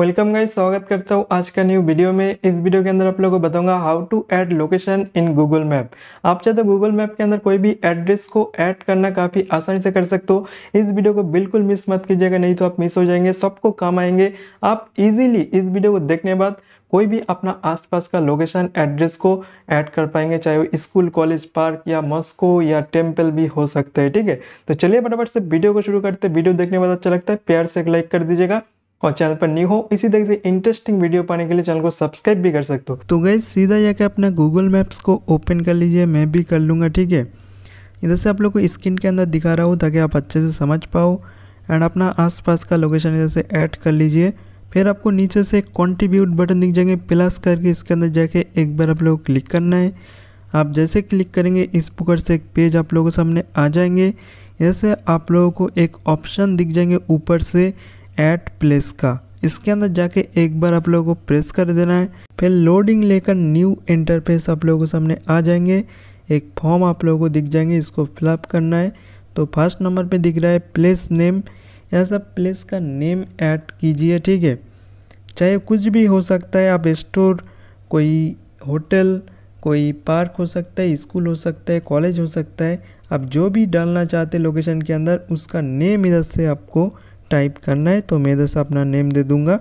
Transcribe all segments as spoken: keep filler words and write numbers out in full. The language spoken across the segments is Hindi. वेलकम गाइस, स्वागत करता हूँ आज का न्यू वीडियो में। इस वीडियो के अंदर आप लोगों को बताऊंगा how to add location in Google map. आप चाहे तो गूगल मैप के अंदर कोई भी एड्रेस को ऐड करना काफ़ी आसानी से कर सकते हो। इस वीडियो को बिल्कुल मिस मत कीजिएगा, नहीं तो आप मिस हो जाएंगे, सबको काम आएंगे। आप इजीली इस वीडियो को देखने के बाद कोई भी अपना आसपास का लोकेशन एड्रेस को ऐड कर पाएंगे, चाहे वो स्कूल, कॉलेज, पार्क या मॉस्को या टेम्पल भी हो सकता है। ठीक है, तो चलिए फटाफट से वीडियो को शुरू करते हैं। वीडियो देखने के बाद अच्छा लगता है प्यार से एक लाइक कर दीजिएगा, और चैनल पर न्यू हो इसी तरह से इंटरेस्टिंग वीडियो पाने के लिए चैनल को सब्सक्राइब भी कर सकते हो। तो गाइस सीधा जाकर अपना गूगल मैप्स को ओपन कर लीजिए, मैं भी कर लूँगा। ठीक है, इधर से आप लोग को स्क्रीन के अंदर दिखा रहा हूँ ताकि आप अच्छे से समझ पाओ। एंड अपना आसपास का लोकेशन इधर से ऐड कर लीजिए। फिर आपको नीचे से कंट्रीब्यूट बटन दिख जाएंगे, प्लस करके इसके अंदर जाके एक बार आप लोगों को क्लिक करना है। आप जैसे क्लिक करेंगे इस प्रकार से एक पेज आप लोगों के सामने आ जाएंगे। जैसे आप लोगों को एक ऑप्शन दिख जाएंगे ऊपर से ऐड प्लेस का, इसके अंदर जाके एक बार आप लोगों को प्रेस कर देना है। फिर लोडिंग लेकर न्यू इंटरफेस आप लोगों के सामने आ जाएंगे। एक फॉर्म आप लोगों को दिख जाएंगे, इसको फिलअप करना है। तो फर्स्ट नंबर पर दिख रहा है प्लेस नेम, यह सब प्लेस का नेम ऐड कीजिए। ठीक है, चाहे कुछ भी हो सकता है, आप स्टोर, कोई होटल, कोई पार्क हो सकता है, स्कूल हो सकता है, कॉलेज हो सकता है। आप जो भी डालना चाहते हैं लोकेशन के अंदर, उसका नेम इधर से आपको टाइप करना है। तो मैं इधर से अपना नेम दे दूंगा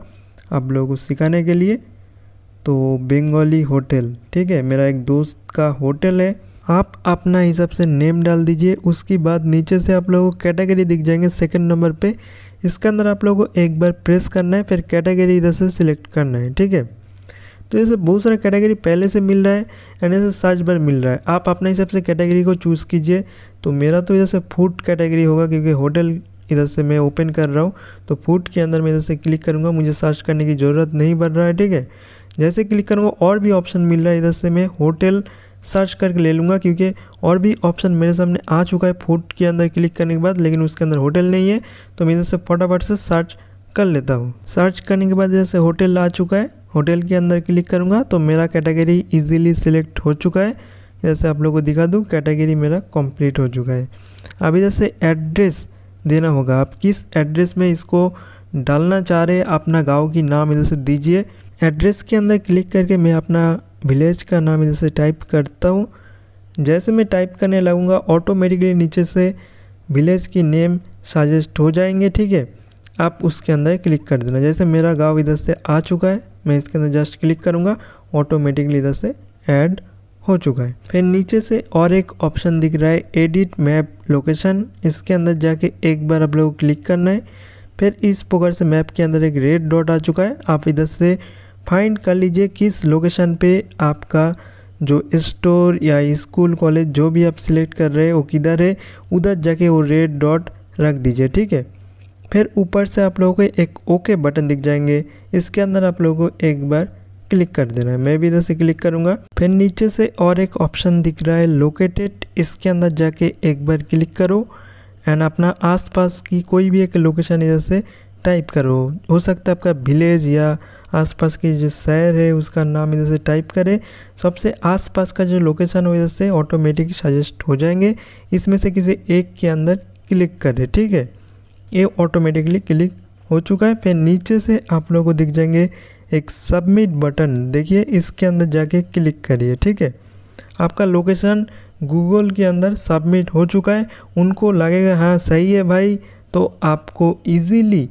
आप लोगों को सिखाने के लिए। तो बंगाली होटल, ठीक है, मेरा एक दोस्त का होटल है। आप अपना हिसाब से नेम डाल दीजिए। उसके बाद नीचे से आप लोगों को कैटेगरी दिख जाएंगे सेकंड नंबर पे, इसके अंदर आप लोगों को एक बार प्रेस करना है। फिर कैटेगरी इधर से सिलेक्ट करना है। ठीक है, तो जैसे बहुत सारा कैटेगरी पहले से मिल रहा है एंड ऐसे सर्च बार मिल रहा है। आप अपने हिसाब से कैटेगरी को चूज़ कीजिए। तो मेरा तो इधर से फूड कैटेगरी होगा, क्योंकि होटल इधर से मैं ओपन कर रहा हूँ। तो फूड के अंदर मैं इधर से क्लिक करूँगा, मुझे सर्च करने की ज़रूरत नहीं पड़ रहा है। ठीक है, जैसे क्लिक करूँगा और भी ऑप्शन मिल रहा है, इधर से मैं होटल सर्च करके ले लूँगा, क्योंकि और भी ऑप्शन मेरे सामने आ चुका है फूड के अंदर क्लिक करने के बाद, लेकिन उसके अंदर होटल नहीं है। तो मैं इधर से फटाफट से सर्च कर लेता हूँ। सर्च करने के बाद जैसे होटल आ चुका है, होटल के अंदर क्लिक करूँगा तो मेरा कैटेगरी इजीली सिलेक्ट हो चुका है। जैसे आप लोगों को दिखा दूँ, कैटेगरी मेरा कंप्लीट हो चुका है। अब इधर से एड्रेस देना होगा, आप किस एड्रेस में इसको डालना चाह रहे हैं। अपना गाँव की नाम इधर से दीजिए। एड्रेस के अंदर क्लिक करके मैं अपना विलेज का नाम इधर से टाइप करता हूँ। जैसे मैं टाइप करने लगूँगा ऑटोमेटिकली नीचे से विलेज की नेम सजेस्ट हो जाएंगे। ठीक है, आप उसके अंदर क्लिक कर देना। जैसे मेरा गांव इधर से आ चुका है, मैं इसके अंदर जस्ट क्लिक करूँगा, ऑटोमेटिकली इधर से ऐड हो चुका है। फिर नीचे से और एक ऑप्शन दिख रहा है एडिट मैप लोकेशन, इसके अंदर जाके एक बार आप लोगों को क्लिक करना है। फिर इस प्रकार से मैप के अंदर एक रेड डॉट आ चुका है, आप इधर से फाइंड कर लीजिए किस लोकेशन पे आपका जो स्टोर या स्कूल, कॉलेज जो भी आप सिलेक्ट कर रहे हो किधर है, उधर जाके वो रेड डॉट रख दीजिए। ठीक है, फिर ऊपर से आप लोगों को एक ओके बटन दिख जाएंगे, इसके अंदर आप लोगों को एक बार क्लिक कर देना है। मैं भी इधर से क्लिक करूँगा। फिर नीचे से और एक ऑप्शन दिख रहा है लोकेटेड, इसके अंदर जाके एक बार क्लिक करो एंड अपना आसपास की कोई भी एक लोकेशन इधर से टाइप करो। हो सकता है आपका विलेज या आसपास की जो शहर है उसका नाम इधर से टाइप करें। सबसे आसपास का जो लोकेशन हो इधर से ऑटोमेटिक सजेस्ट हो जाएंगे, इसमें से किसी एक के अंदर क्लिक करें। ठीक है, ये ऑटोमेटिकली क्लिक हो चुका है। फिर नीचे से आप लोगों को दिख जाएंगे एक सबमिट बटन, देखिए इसके अंदर जाके क्लिक करिए। ठीक है, आपका लोकेशन गूगल के अंदर सबमिट हो चुका है। उनको लगेगा हाँ सही है भाई, तो आपको ईजीली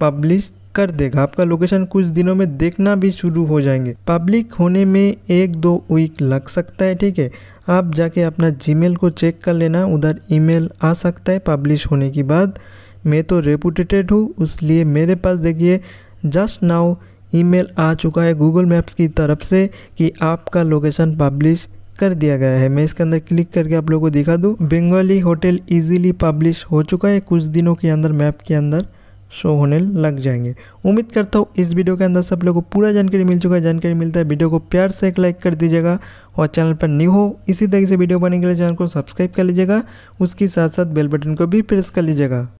पब्लिश कर देगा। आपका लोकेशन कुछ दिनों में देखना भी शुरू हो जाएंगे। पब्लिक होने में एक दो वीक लग सकता है। ठीक है, आप जाके अपना जीमेल को चेक कर लेना, उधर ईमेल आ सकता है पब्लिश होने के बाद। मैं तो रेपुटेटेड हूँ, इसलिए मेरे पास देखिए जस्ट नाउ ईमेल आ चुका है गूगल मैप्स की तरफ से कि आपका लोकेशन पब्लिश कर दिया गया है। मैं इसके अंदर क्लिक करके आप लोगों को दिखा दूँ, बंगाली होटल ईजिली पब्लिश हो चुका है। कुछ दिनों के अंदर मैप के अंदर शो होने लग जाएंगे। उम्मीद करता हूँ इस वीडियो के अंदर सब लोगों को पूरा जानकारी मिल चुका है। जानकारी मिलता है वीडियो को प्यार से एक लाइक कर दीजिएगा, और चैनल पर न्यू हो इसी तरीके से वीडियो बनाने के लिए चैनल को सब्सक्राइब कर लीजिएगा, उसके साथ साथ बेल बटन को भी प्रेस कर लीजिएगा।